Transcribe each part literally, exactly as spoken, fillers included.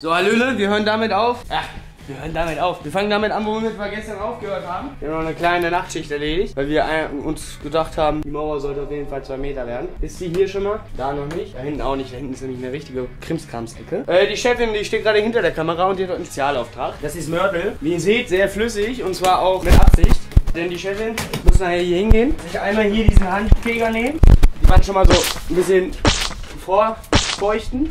So, Hallöle, wir hören damit auf. Ach, wir hören damit auf. Wir fangen damit an, womit wir gestern aufgehört haben. Wir haben noch eine kleine Nachtschicht erledigt, weil wir uns gedacht haben, die Mauer sollte auf jeden Fall zwei Meter werden. Ist die hier schon mal? Da noch nicht. Da hinten auch nicht. Da hinten ist nämlich eine richtige Krimskrams-Ecke. Äh, die Chefin, die steht gerade hinter der Kamera und die hat einen Initialauftrag. Das ist Mörtel. Wie ihr seht, sehr flüssig und zwar auch mit Absicht. Denn die Chefin muss nachher hier hingehen. Sich einmal hier diesen Handfeger nehmen. Die waren schon mal so ein bisschen vorfeuchten.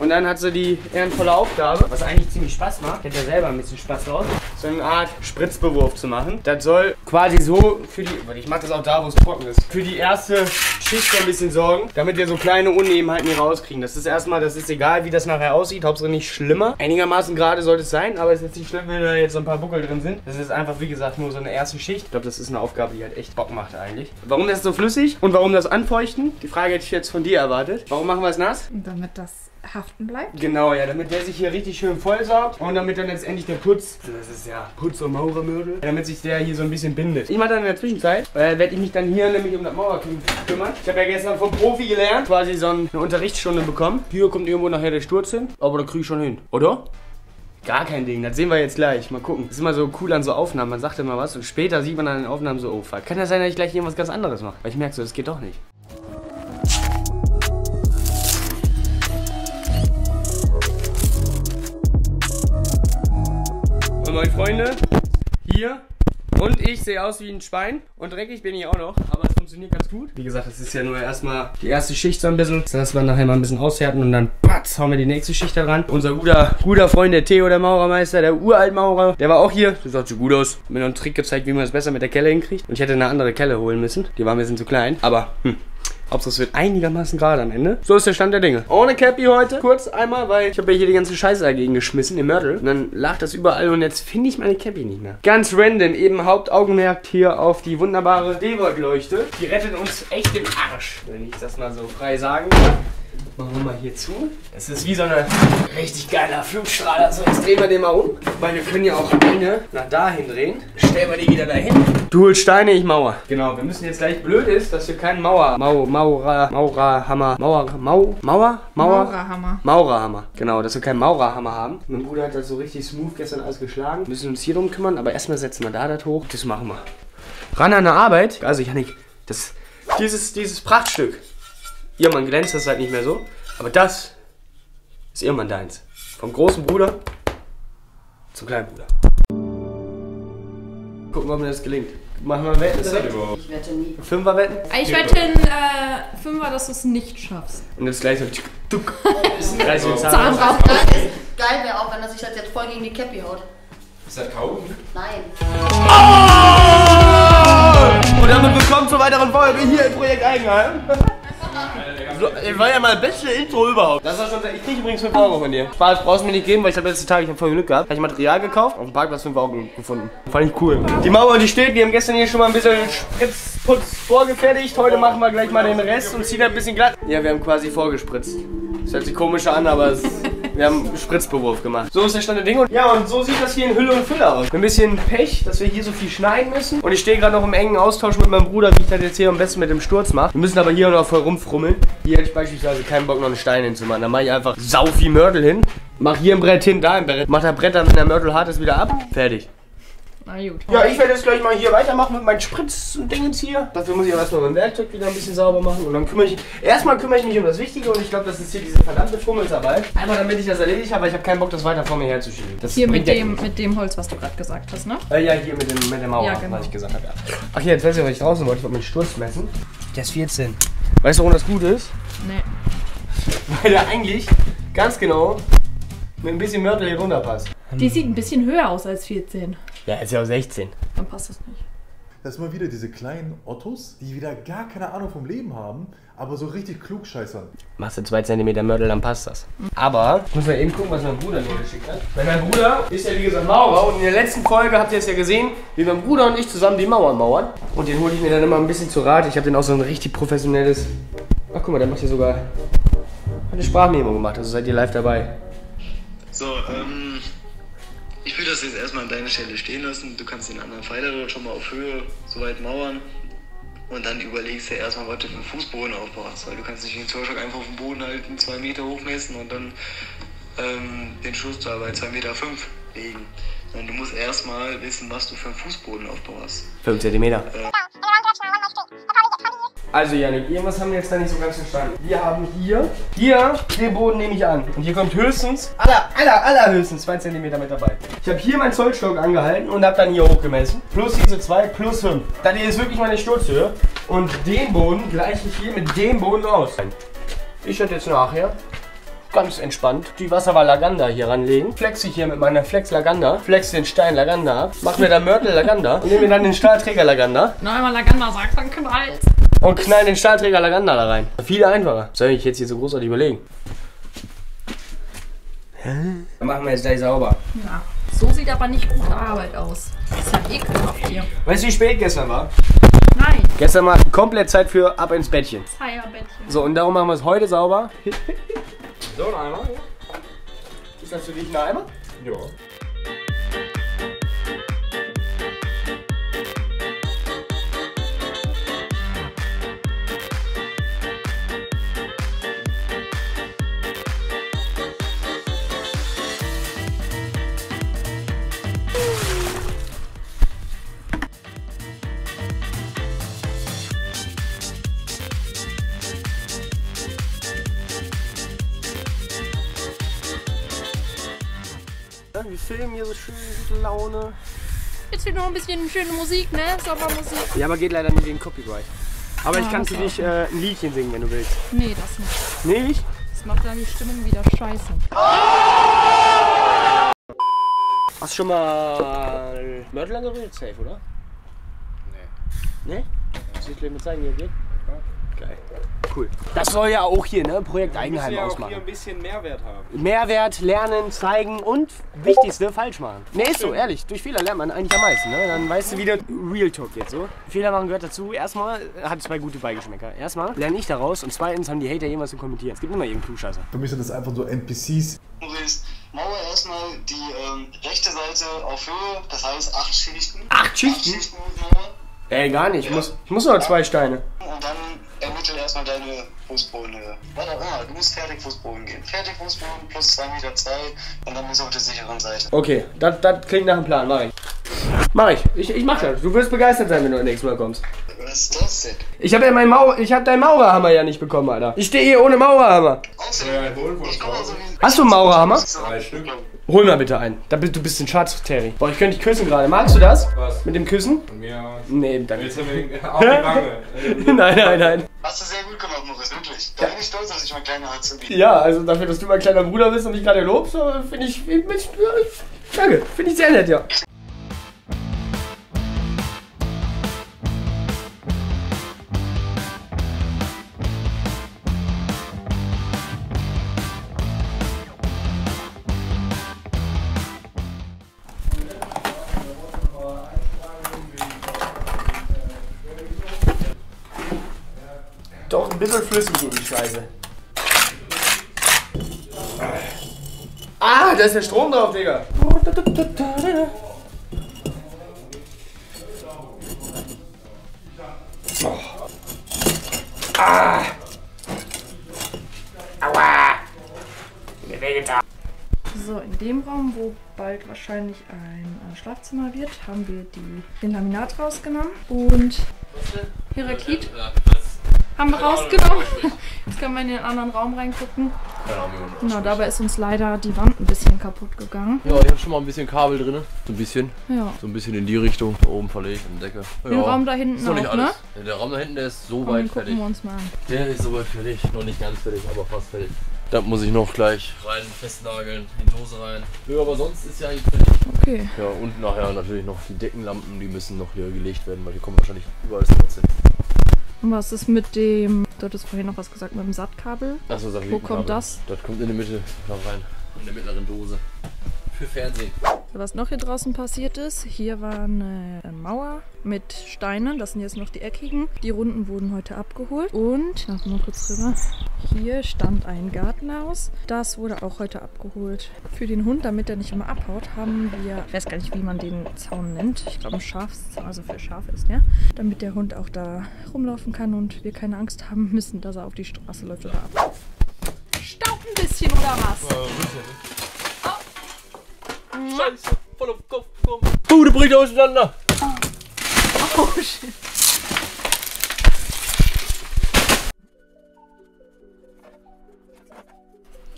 Und dann hat sie die ehrenvolle Aufgabe, was eigentlich ziemlich Spaß macht, ich hätte ja selber ein bisschen Spaß draus, so eine Art Spritzbewurf zu machen. Das soll quasi so für die, ich mache das auch da, wo es trocken ist, für die erste Schicht so ein bisschen sorgen, damit wir so kleine Unebenheiten hier rauskriegen. Das ist erstmal, das ist egal, wie das nachher aussieht, Hauptsache nicht schlimmer. Einigermaßen gerade sollte es sein, aber es ist jetzt nicht schlimm, wenn da jetzt so ein paar Buckel drin sind. Das ist einfach, wie gesagt, nur so eine erste Schicht. Ich glaube, das ist eine Aufgabe, die halt echt Bock macht eigentlich. Warum das so flüssig und warum das anfeuchten? Die Frage hätte ich jetzt von dir erwartet. Warum machen wir es nass? Damit das haften bleibt. Genau, ja, damit der sich hier richtig schön vollsaugt und damit dann letztendlich der Putz, das ist ja Putz- und Maurermöbel, damit sich der hier so ein bisschen bindet. Ich mache dann in der Zwischenzeit, äh, werde ich mich dann hier nämlich um das Mauerkümmern kümmern. Ich habe ja gestern vom Profi gelernt, quasi so eine Unterrichtsstunde bekommen. Hier kommt irgendwo nachher der Sturz hin, aber da kriege ich schon hin, oder? Gar kein Ding, das sehen wir jetzt gleich. Mal gucken. Das ist immer so cool an so Aufnahmen, man sagt immer was und später sieht man an den Aufnahmen so, oh fuck, kann das sein, dass ich gleich irgendwas ganz anderes mache? Weil ich merke so, das geht doch nicht. Moin Freunde, hier und ich sehe aus wie ein Schwein und dreckig bin ich auch noch, aber es funktioniert ganz gut. Wie gesagt, das ist ja nur erstmal die erste Schicht so ein bisschen, das lassen wir nachher mal ein bisschen aushärten und dann patz, hauen wir die nächste Schicht daran. Unser guter, guter Freund, der Theo, der Maurermeister, der Uraltmaurer, der war auch hier, der sah so gut aus. Hat mir noch einen Trick gezeigt, wie man das besser mit der Kelle hinkriegt und ich hätte eine andere Kelle holen müssen, die war ein bisschen zu klein, aber hm. Hauptsache es wird einigermaßen gerade am Ende. So ist der Stand der Dinge. Ohne Cappy heute. Kurz einmal, weil ich habe ja hier die ganze Scheiße dagegen geschmissen, den Mörtel. Und dann lag das überall und jetzt finde ich meine Cappy nicht mehr. Ganz random, eben Hauptaugenmerk hier auf die wunderbare DeWalt-Leuchte. Die rettet uns echt den Arsch, wenn ich das mal so frei sagen kann. Machen wir mal hier zu. Das ist wie so ein richtig geiler Flugstrahler. So, jetzt drehen wir den mal um. Weil wir können ja auch eine nach dahin drehen. Stellen wir die wieder dahin. Du holst Steine, ich Mauer. Genau, wir müssen jetzt gleich, blöd ist, dass wir keinen Mauer... Mau, Maurer, Maurerhammer, Mauer, Mau, Mauer, Mauer? Maurerhammer. Maurerhammer. Genau, dass wir keinen Maurerhammer haben. Mein Bruder hat das so richtig smooth gestern alles geschlagen. Wir müssen uns hier drum kümmern, aber erstmal setzen wir da das hoch. Das machen wir. Ran an der Arbeit. Also, Janik, das... Dieses, dieses Prachtstück. Irrmann glänzt das halt nicht mehr so. Aber das ist Irrmann deins. Vom großen Bruder zum kleinen Bruder. Gucken, ob mir das gelingt. Machen wir Wetten. Ich wette nie. Fünfer Wetten? Ich wette in äh, Fünfer, dass du es nicht schaffst. Und jetzt gleich so tuck, tuck. Gleich so Zahn drauf. Geil wäre auch, wenn er sich das jetzt voll gegen die Käppi haut. Ist das Kaugummi? Nein. Oh! Und damit willkommen zur weiteren Folge hier im Projekt Eigenheim. Das war ja mal das beste Intro überhaupt. Das war schon, ich krieg übrigens fünf Euro von dir. Spaß, brauchst du mir nicht geben, weil ich habe letzten Tag, ich habe voll Glück gehabt. Habe ich Material gekauft, auf dem Parkplatz fünf Euro gefunden. Fand ich cool. Die Mauer, die steht, wir haben gestern hier schon mal ein bisschen Spritzputz vorgefertigt. Heute machen wir gleich mal den Rest und ziehen ein bisschen glatt. Ja, wir haben quasi vorgespritzt. Das hört sich komisch an, aber es, wir haben einen Spritzbewurf gemacht. So ist der Stand der Dinge. Ja, und so sieht das hier in Hülle und Fülle aus. Ein bisschen Pech, dass wir hier so viel schneiden müssen. Und ich stehe gerade noch im engen Austausch mit meinem Bruder, wie ich das jetzt hier am besten mit dem Sturz mache. Wir müssen aber hier noch voll rumfrummeln. Hier hätte ich beispielsweise keinen Bock, noch einen Stein hinzumachen. Dann mache ich einfach sau viel Mörtel hin. Mach hier ein Brett hin, da ein Brett. Mach da Bretter, wenn der Mörtel hart ist, wieder ab. Fertig. Na gut. Ja, ich werde jetzt gleich mal hier weitermachen mit meinen Spritz und Dingens hier. Dafür muss ich aber erstmal mein Werkzeug wieder ein bisschen sauber machen. Und dann kümmere ich, erstmal kümmere ich mich um das Wichtige und ich glaube, das ist hier diese verdammte Fummelsarbeit. Einmal damit ich das erledigt habe, aber ich habe keinen Bock, das weiter vor mir herzuschieben. Das hier mit dem, mit dem Holz, was du gerade gesagt hast, ne? Äh, ja, hier mit, dem, mit der Mauer, ja, genau. Was ich gesagt habe. Ja. Ach ja, jetzt weiß ich, was ich draußen wollte. Ich wollte meinen Sturz messen. Der ist vierzehn. Weißt du, warum das gut ist? Nee. Weil der eigentlich ganz genau mit ein bisschen Mörtel hier runterpasst. Die sieht ein bisschen höher aus als vierzehn. Ja, ist ja auch sechzehn. Dann passt das nicht. Das sind mal wieder diese kleinen Ottos, die wieder gar keine Ahnung vom Leben haben, aber so richtig klug scheißern. Machst du zwei Zentimeter Mörtel, dann passt das. Aber ich muss mal eben gucken, was mein Bruder mir geschickt hat. Weil mein Bruder ist ja wie gesagt Maurer und in der letzten Folge habt ihr es ja gesehen, wie mein Bruder und ich zusammen die Mauern mauern. Und den hole ich mir dann immer ein bisschen zu Rat. Ich habe den auch so ein richtig professionelles... Ach guck mal, der macht hier sogar eine Sprachmemo gemacht, also seid ihr live dabei. So, ähm... ich will das jetzt erstmal an deiner Stelle stehen lassen. Du kannst den anderen Pfeiler schon mal auf Höhe soweit mauern und dann überlegst du erstmal, was du für einen Fußboden aufbaust. Weil du kannst nicht den Zollstock einfach auf dem Boden halten, zwei Meter hochmessen und dann ähm, den Schuster bei zwei Komma fünf Meter legen. Sondern du musst erstmal wissen, was du für einen Fußbodenaufbau hast. fünf Zentimeter. Äh. Also Janik, irgendwas haben wir jetzt da nicht so ganz verstanden. Wir haben hier, hier den Boden nehme ich an. Und hier kommt höchstens, aller, aller, aller höchstens zwei Zentimeter mit dabei. Ich habe hier meinen Zollstock angehalten und habe dann hier hochgemessen. Plus diese zwei, plus fünf. Dann hier ist wirklich meine Sturzhöhe. Und den Boden gleiche ich hier mit dem Boden aus. Ich werde jetzt nachher ganz entspannt die Wasserwahl Laganda hier ranlegen. Flexe ich hier mit meiner Flex Laganda. Flexe den Stein Laganda ab. Mach mir dann Mörtel Laganda. Und nehme mir dann den Stahlträger Laganda. Na, wenn man Laganda sagt, dann knallt's. Und knall den Stahlträger Laganda da rein. Viel einfacher. Soll ich jetzt hier so großartig überlegen? Dann machen wir jetzt gleich sauber. Ja. So sieht aber nicht gute Arbeit aus. Das ist ja ekelhaft hier. Weißt du, wie spät gestern war? Nein. Gestern war komplett Zeit für ab ins Bettchen. Feierbettchen. So, und darum machen wir es heute sauber. So, ein Eimer. Ist das für dich ein Eimer? Ja. Wir filmen hier so schön, gute Laune. Jetzt fehlt noch ein bisschen schöne Musik, ne? Sommermusik. Ja, aber geht leider nicht wegen Copyright. Aber ja, ich kann für dich äh, ein Liedchen singen, wenn du willst. Nee, das nicht. Nee, nicht? Das macht dann die Stimmung wieder scheiße. Hast du schon mal Mörtelland geredet, safe, oder? Nee. Nee? Ja. Soll ich dir mal zeigen, wie er geht? Ja. Geil. Cool. Das soll ja auch hier, ne? Projekt Eigenheim ja auch ausmachen. Hier ein bisschen Mehrwert haben. Mehrwert, lernen, zeigen und wichtigste, falsch machen. Ne, ist so, ehrlich. Durch Fehler lernt man eigentlich am meisten, ne? Dann weißt du wieder Real Talk jetzt so. Fehler machen gehört dazu. Erstmal hat es zwei gute Beigeschmäcker. Erstmal lerne ich daraus und zweitens haben die Hater jemals zu kommentieren. Es gibt immer irgendeinen Klugscheißer. Für mich sind das einfach so N P Cs. Moritz, mauer erstmal die ähm, rechte Seite auf Höhe, das heißt acht Schichten. Acht Schichten? Acht Schichten Mauer. Ey, gar nicht. Ja. Ich muss, ich muss nur zwei Steine. Und dann ermittel erstmal deine Fußbodenhöhe. Warte mal, du musst fertig Fußboden gehen. Fertig Fußboden plus zwei Komma zwei Meter und dann bist du auf der sicheren Seite. Okay, das, das klingt nach einem Plan, mach ich. Mach ich. ich. Ich mach das. Du wirst begeistert sein, wenn du nächstes Mal kommst. Was ist das denn? Ich hab ja meinen Mauer, ich hab deinen Maurerhammer ja nicht bekommen, Alter. Ich stehe hier ohne Maurerhammer. Außerdem, ja, ich komme also wie hast du einen Maurerhammer? Drei Stück. Hol mal bitte einen. Da bist, du bist ein Schatz, Terry. Boah, ich könnte dich küssen gerade. Magst du das? Was? Mit dem Küssen? Von mir aus. Nee, danke. Jetzt haben wir auch die Wange. Nein, nein, nein. Hast du sehr gut gemacht, Moritz, wirklich. Da bin ich stolz, dass ich mein kleiner Herz zu bieten. Ja, also dafür, dass du mein kleiner Bruder bist und mich gerade lobst, finde ich, find ich... Danke, finde ich sehr nett, ja. Doch ein bisschen flüssig in die Scheiße. Ah, da ist der Strom drauf, Digga. Oh. Ah. Aua. Mir wehgetan. So, in dem Raum, wo bald wahrscheinlich ein Schlafzimmer wird, haben wir die, den Laminat rausgenommen und Heraklit haben wir rausgenommen. Jetzt können wir in den anderen Raum reingucken. Genau, dabei ist uns leider die Wand ein bisschen kaputt gegangen. Ja, ich habe schon mal ein bisschen Kabel drin. So ein bisschen. Ja. So ein bisschen in die Richtung. Da oben verlegt, an der Decke. Ja. Den Raum da hinten noch, nicht alles, ne? Der Raum da hinten, der ist so komm, weit fertig. Wir uns mal an. Der ist so weit fertig. Noch nicht ganz fertig, aber fast fertig. Da muss ich noch gleich rein festnageln, in die Dose rein. Ja, aber sonst ist ja eigentlich fertig. Okay. Ja, und nachher natürlich noch die Deckenlampen, die müssen noch hier gelegt werden, weil die kommen wahrscheinlich überall trotzdem. Und was ist mit dem, du hattest vorhin noch was gesagt, mit dem Sattkabel? Achso, Satellitenkabel. Wo kommt das? Das kommt in die Mitte da rein, in der mittleren Dose. Für Fernsehen. Was noch hier draußen passiert ist, hier war eine Mauer mit Steinen, das sind jetzt noch die eckigen. Die runden wurden heute abgeholt und, lass mal kurz rüber, hier stand ein Gartenhaus. Das wurde auch heute abgeholt. Für den Hund, damit er nicht immer abhaut, haben wir, ich weiß gar nicht, wie man den Zaun nennt, ich glaube ein Schafszaun, also für Schafe ist der. Damit der Hund auch da rumlaufen kann und wir keine Angst haben müssen, dass er auf die Straße läuft oder ab. Staufen bisschen oder was? Ja, oh. Scheiße, voll auf Kopf, komm. Bude bricht auseinander. Oh, oh shit.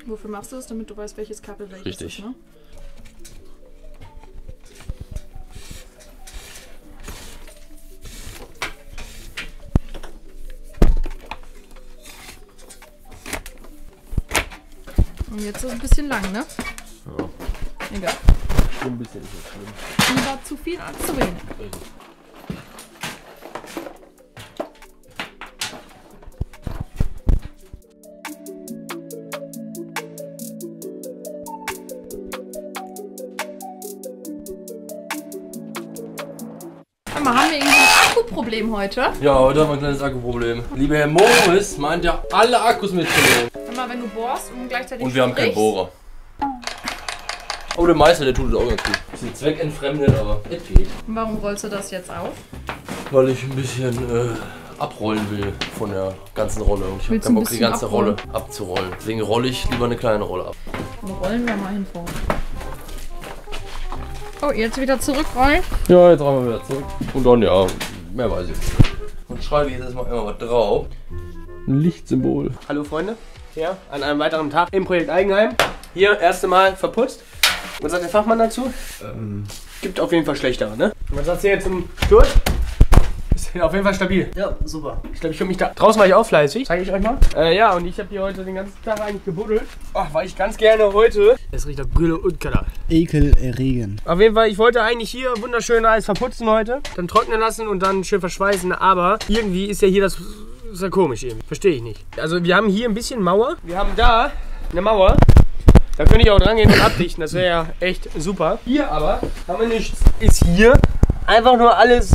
Wofür machst du das? Damit du weißt, welches Kabel welches ist, ne? Und jetzt ist es ein bisschen lang, ne? Ja. Egal. Ein bisschen ist es schlimm. Und war zu viel als zu wenig. Haben wir irgendwie ein Akkuproblem heute? Ja, heute haben wir ein kleines Akkuproblem. Lieber Herr Moritz meint ja, alle Akkus mitzunehmen. Hör mal, wenn du bohrst und gleichzeitig Und wir haben keinen Bohrer. Aber der Meister, der tut es auch ganz gut. Bisschen zweckentfremdet, aber es geht. Und warum rollst du das jetzt auf? Weil ich ein bisschen äh, abrollen will von der ganzen Rolle. Und ich habe keinen Bock, die ganze abrollen? Rolle abzurollen. Deswegen rolle ich lieber eine kleine Rolle ab. Und rollen wir mal hin vor. Oh, jetzt wieder zurückrollen? Ja, jetzt rollen wir wieder zurück. Und dann, ja, mehr weiß ich nicht. Und schreibe jetzt erstmal immer was drauf. Ein Lichtsymbol. Hallo Freunde, ja, an einem weiteren Tag im Projekt Eigenheim. Hier, erste Mal verputzt. Was sagt der Fachmann dazu? Ähm. Gibt auf jeden Fall schlechtere, ne? Was sagt ihr jetzt zum Sturz? Ist auf jeden Fall stabil. Ja, super. Ich glaube, ich höre mich da... Draußen war ich auch fleißig. Zeige ich euch mal. Äh, ja, und ich habe hier heute den ganzen Tag eigentlich gebuddelt. Oh, war ich ganz gerne heute. Es riecht nach Gülle und Keller. Ekelerregend. Auf jeden Fall, ich wollte eigentlich hier wunderschön alles verputzen heute, dann trocknen lassen und dann schön verschweißen, aber irgendwie ist ja hier das, ist ja komisch eben, verstehe ich nicht. Also wir haben hier ein bisschen Mauer, wir haben da eine Mauer, da könnte ich auch dran gehen und abdichten, das wäre ja echt super. Hier aber haben wir nichts, ist hier einfach nur alles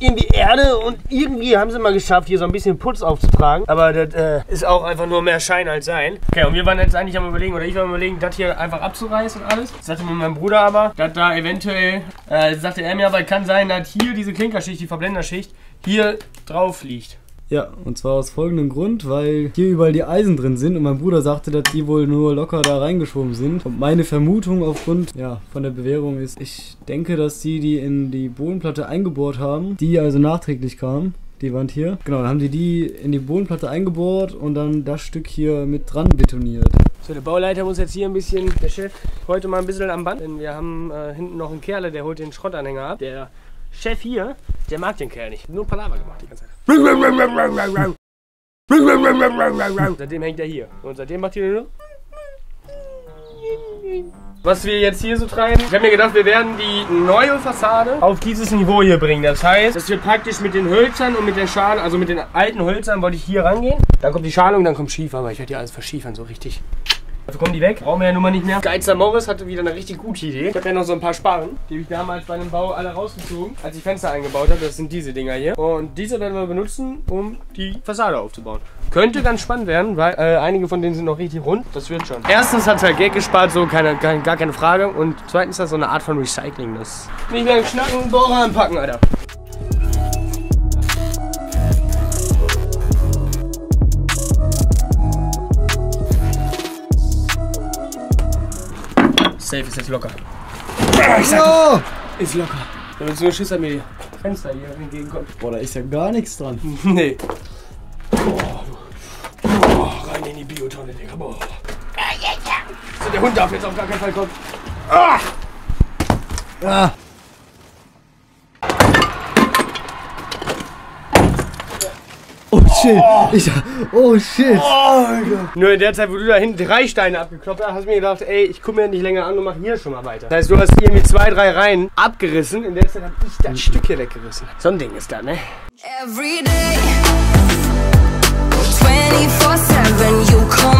in die Erde und irgendwie haben sie mal geschafft, hier so ein bisschen Putz aufzutragen. Aber das äh, ist auch einfach nur mehr Schein als Sein. Okay, und wir waren jetzt eigentlich am überlegen, oder ich war am überlegen, das hier einfach abzureißen und alles. Das sagte mir mein Bruder aber, dass da eventuell, äh, sagte er mir aber, kann sein, dass hier diese Klinkerschicht, die Verblenderschicht, hier drauf liegt. Ja, und zwar aus folgendem Grund, weil hier überall die Eisen drin sind und mein Bruder sagte, dass die wohl nur locker da reingeschoben sind. Und meine Vermutung aufgrund, ja, von der Bewährung ist, ich denke, dass die die in die Bodenplatte eingebohrt haben, die also nachträglich kam, die Wand hier. Genau, dann haben die die in die Bodenplatte eingebohrt und dann das Stück hier mit dran betoniert. So, der Bauleiter muss jetzt hier ein bisschen, der Chef, heute mal ein bisschen am Band, denn wir haben äh, hinten noch einen Kerle, der holt den Schrottanhänger ab, der... Chef hier, der mag den Kerl nicht. Nur Palaver gemacht die ganze Zeit. Seitdem hängt er hier. Und seitdem macht ihr nur... Was wir jetzt hier so treiben, ich habe mir gedacht, wir werden die neue Fassade auf dieses Niveau hier bringen. Das heißt, dass wir praktisch mit den Hölzern und mit der Schale, also mit den alten Hölzern wollte ich hier rangehen. Dann kommt die Schale und dann kommt Schiefer, aber ich werde hier alles verschiefern, so richtig. Dafür kommen die weg, brauchen wir ja nun mal nicht mehr. Geizer Moritz hatte wieder eine richtig gute Idee. Ich habe ja noch so ein paar Sparren, die habe ich damals bei einem Bau alle rausgezogen, als ich Fenster eingebaut habe. Das sind diese Dinger hier. Und diese werden wir benutzen, um die Fassade aufzubauen. Könnte ganz spannend werden, weil äh, einige von denen sind noch richtig rund. Das wird schon. Erstens hat es halt Geld gespart, so keine, keine, gar keine Frage. Und zweitens ist das so eine Art von Recycling. Das nicht mehr schnacken, Bohrer anpacken, Alter. Safe ist jetzt locker. Ich sag, oh! Ist locker. Da wird so ein Schiss an mir Fenster hier entgegenkommt. Boah, da ist ja gar nichts dran. Nee. Boah, du. Boah, rein in die Biotonne, Digga. Boah. So, der Hund darf jetzt auf gar keinen Fall kommen. Ah! Ah! Oh shit, oh, ich, oh shit. Oh, nur in der Zeit, wo du da hinten drei Steine abgekloppt hast, hast du mir gedacht, ey, ich gucke mir nicht länger an und mache hier schon mal weiter. Das heißt, du hast hier mit zwei, drei Reihen abgerissen, in der Zeit habe ich das mhm. Stück hier weggerissen. So ein Ding ist da, ne? Every day, twenty-four seven, you come